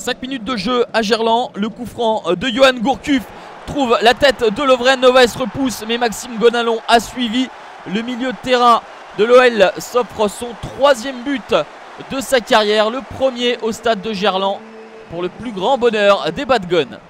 5 minutes de jeu à Gerland. Le coup franc de Johan Gourcuf trouve la tête de Lovren. Novaes repousse, mais Maxime Gonalons a suivi. Le milieu de terrain de l'OL s'offre son troisième but de sa carrière, le premier au stade de Gerland, pour le plus grand bonheur des Badgones.